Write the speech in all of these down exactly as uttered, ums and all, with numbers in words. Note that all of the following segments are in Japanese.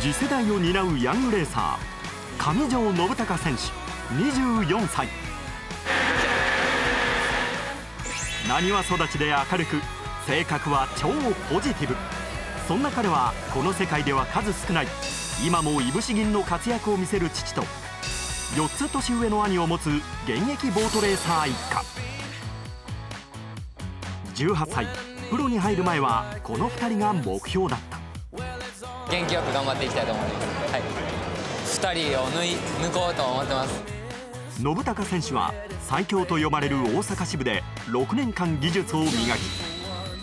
次世代を担うヤングレーサー上條信孝選手にじゅうよんさい。なにわ育ちで明るく性格は超ポジティブ。そんな彼はこの世界では数少ない今もいぶし銀の活躍を見せる父とよっつ年上の兄を持つ現役ボートレーサー一家。じゅうはっさい、プロに入る前はこのふたりが目標だった。元気よく頑張っていきたいと思います、はい、ふたりを 抜, 抜こうと思ってます。信孝選手は最強と呼ばれる大阪支部でろくねんかん技術を磨き、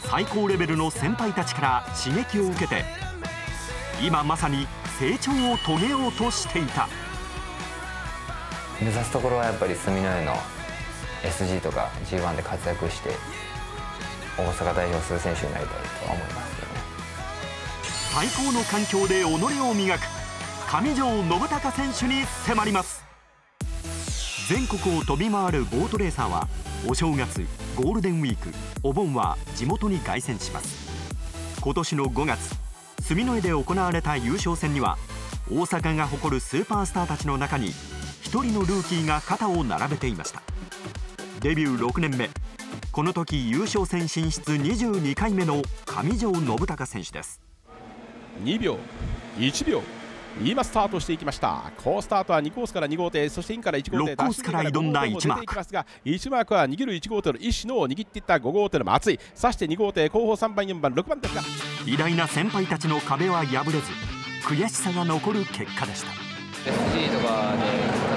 最高レベルの先輩たちから刺激を受けて今まさに成長を遂げようとしていた。目指すところはやっぱり住之江の エスジー とか ジーワン で活躍して大阪代表する選手になりたいとは思いますけどね。最高の環境で己を磨く上條信孝選手に迫ります。全国を飛び回るボートレーサーはお正月、ゴールデンウィーク、お盆は地元に凱旋します。今年のごがつ、住之江で行われた優勝戦には大阪が誇るスーパースターたちの中にひとりのルーキーが肩を並べていました。デビューろくねんめ、この時優勝戦進出にじゅうにかいめの上條信孝選手です。にびょういちびょう今スタートしていきました。好スタートはにコースからに号艇、そしてインからいち号艇、ろくコースから挑んだいちマークいちマークは逃げるいち号艇の石野を握っていったご号艇の松井、そしてに号艇後方さんばんよんばんろくばんですが、偉大な先輩たちの壁は破れず悔しさが残る結果でした。エスジー とかで活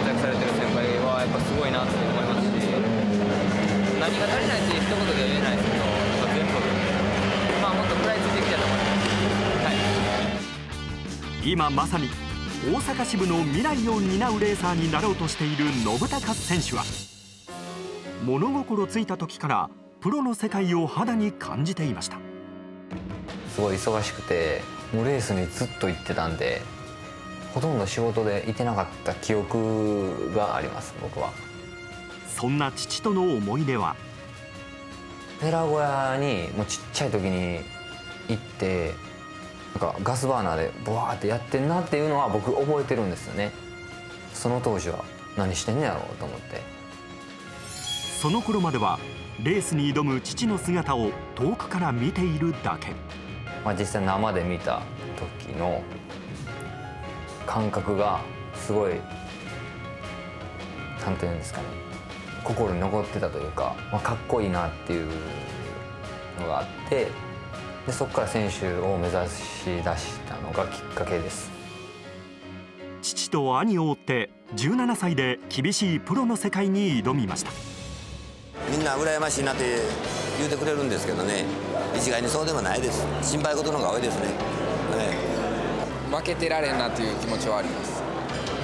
躍されてる先輩はやっぱすごいなと思いますし、何が足りないって一言では言えないですけど、全部、まあ、もっと食らいついていきたいと思います、はい、今まさに大阪支部の未来を担うレーサーになろうとしている信孝選手は物心ついた時からプロの世界を肌に感じていました。すごい忙しくてもうレースにずっと行ってたんで、ほとんど仕事でいてなかった記憶があります、僕は。そんな父との思い出は寺小屋にもうちっちゃい時に行って、なんかガスバーナーでボワーってやってんなっていうのは僕覚えてるんですよね。その当時は何してんねやろうと思って。その頃まではレースに挑む父の姿を遠くから見ているだけ。まあ実際生で見た時の感覚がすごい、なんていうんですかね、心に残ってたというか、まあ、かっこいいなっていうのがあって、でそこから選手を目指し出したのがきっかけです。父と兄を追ってじゅうななさいで厳しいプロの世界に挑みました。みんな羨ましいなって言うてくれるんですけどね、一概にそうでもないです。心配事の方が多いですね、ね。負けてられんなという気持ちはあります。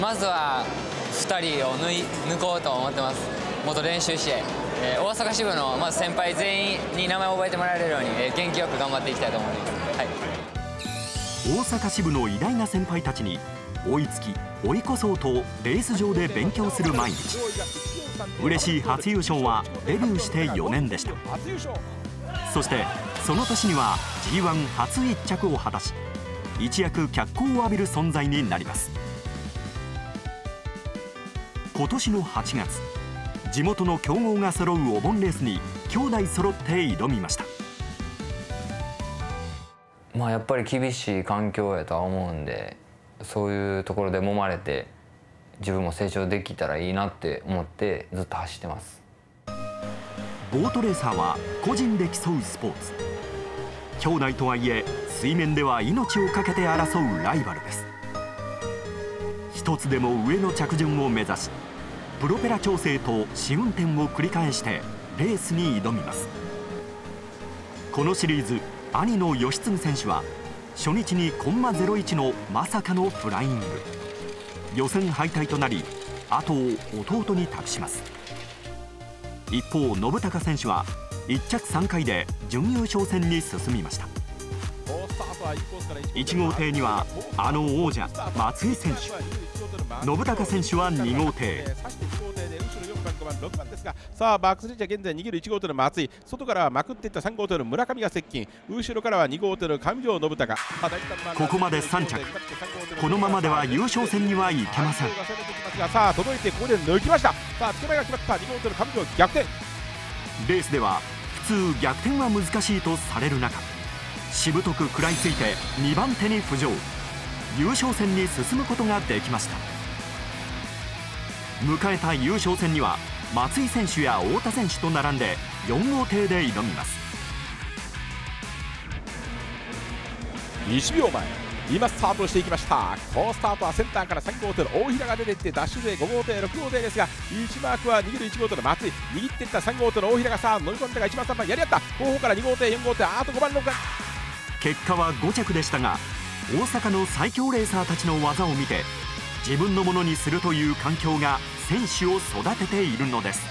まずはふたりを 抜, 抜こうと思ってます。元練習試合、えー、大阪支部のまず先輩全員に名前を覚えてもらえるように、えー、元気よく頑張っていきたいと思います、はい、大阪支部の偉大な先輩たちに追いつき追い越そうとレース上で勉強する毎日。嬉しい初優勝はデビューしてよねんでした。そしてその年には ジーワン 初いっちゃくを果たし、一躍脚光を浴びる存在になります。今年のはちがつ、地元の強豪が揃うお盆レースに兄弟揃って挑みました。まあやっぱり厳しい環境やとは思うんで、そういうところで揉まれて自分も成長できたらいいなって思ってずっと走ってます。ボートレーサーは個人で競うスポーツ。兄弟とはいえ水面では命を懸けて争うライバルです。一つでも上の着順を目指し、プロペラ調整と試運転を繰り返してレースに挑みます。このシリーズ、兄の吉次選手は初日にコンマゼロイチのまさかのフライング、予選敗退となり後を弟に託します。一方、信孝選手はいっちゃくさんかいで準優勝戦に進みました。いち号艇にはあの王者松井選手、信孝選手はに号艇、番、ごばん、ろくばんですが、さあバックスリーチは現在逃げるいち号艇の松井、外からはまくっていったさん号艇の村上が接近、後ろからはに号艇の上条信孝。ここまでさん着、このままでは優勝戦にはいけません。さあ届いてここで抜きました。さあつけ前が決まったに号艇の上条逆転。レースでは普通逆転は難しいとされる中、しぶとく食らいついてにばん手に浮上、優勝戦に進むことができました。迎えた優勝戦には松井選手や太田選手と並んでよん号艇で挑みます。いちびょうまえ、今スタートしていきました。好スタートはセンターからさん号艇の大平が出ていって、ダッシュ勢ご号艇ろく号艇ですが、いちマークは逃げるいち号艇の松井、握っていったさん号艇の大平が、さあ乗り込んだがいちばんさんばんやり合った。後方からに号艇よん号艇、あとごばんろくばん。結果はご着でしたが、大阪の最強レーサーたちの技を見て自分のものにするという環境が選手を育てているのです。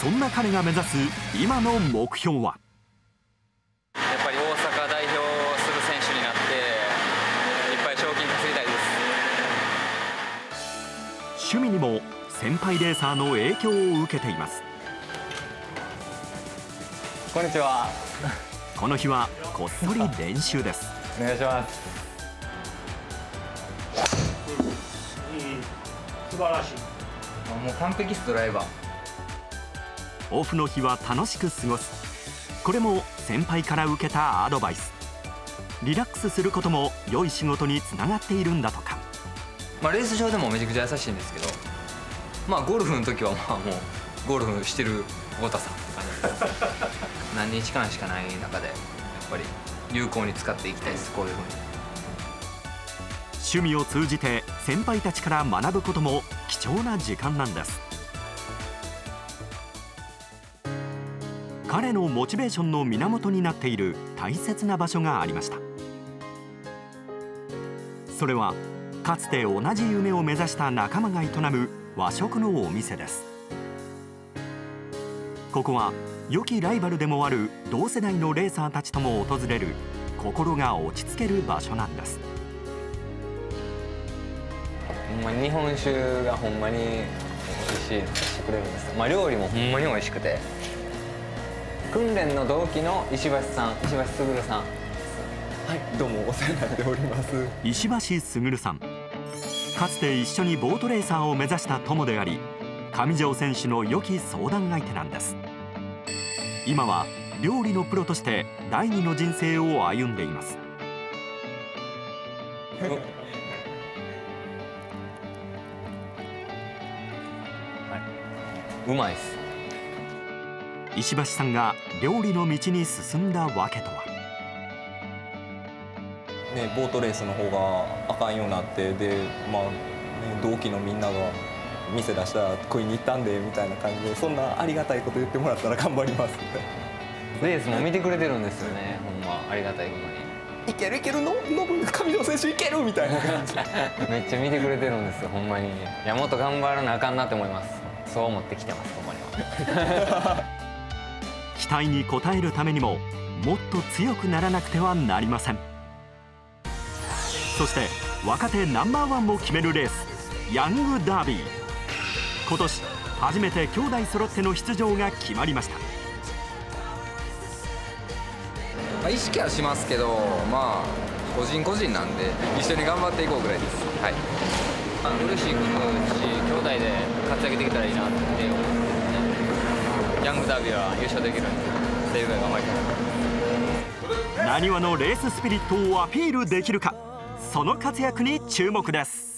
そんな彼が目指す今の目標は、やっぱり大阪代表する選手になっていっぱい賞金稼ぎたいです。趣味にも先輩レーサーの影響を受けています。こんにちは。この日はこっそり練習です。お願いします。素晴らしい。もう完璧ですドライバー。オフの日は楽しく過ごす。これも先輩から受けたアドバイス。リラックスすることも良い仕事につながっているんだとか。まあレース上でもめちゃくちゃ優しいんですけど、まあゴルフの時はまあもうゴルフしてる太田さんって感じです。何日間しかない中でやっぱり有効に使っていきたいです。こういうふうに趣味を通じて先輩たちから学ぶことも貴重な時間なんです。彼のモチベーションの源になっている大切な場所がありました。それはかつて同じ夢を目指した仲間が営む和食のお店です。ここは良きライバルでもある同世代のレーサーたちとも訪れる、心が落ち着ける場所なんです。ほんま日本酒がほんまに美味しいしてくれるんです。まあ、料理もほんまに美味しくて、訓練の同期の石橋さん、石橋卓さん、はいどうもお世話になっております。石橋卓さん、かつて一緒にボートレーサーを目指した友であり、上条選手の良き相談相手なんです。今は料理のプロとして第二の人生を歩んでいます。うまいです。石橋さんが料理の道に進んだわけとは、ね、ボートレースの方があかんようになって、で、まあね、同期のみんなが店出したら食いに行ったんでみたいな感じで、そんなありがたいこと言ってもらったら頑張りますみたいな。レースも見てくれてるんですよね。ほんまありがたいことに、いけるいけるののぶ上条選手いけるみたいな感じめっちゃ見てくれてるんですよ。ほんまにもっと頑張らなあかんなって思います。そう思ってきてます。ほんまには期待に応えるためにももっと強くならなくてはなりません。そして若手ナンバーワンを決めるレース、ヤングダービー、今年初めて兄弟揃っての出場が決まりました。まあ意識はしますけど、まあ個人個人なんで一緒に頑張っていこうぐらいです。はい。まあ嬉しいことし、兄弟で活躍できたらいいなって思ってますね。ヤングダービーは優勝できるんで、精一杯頑張りたい。なにわのレーススピリットをアピールできるか、その活躍に注目です。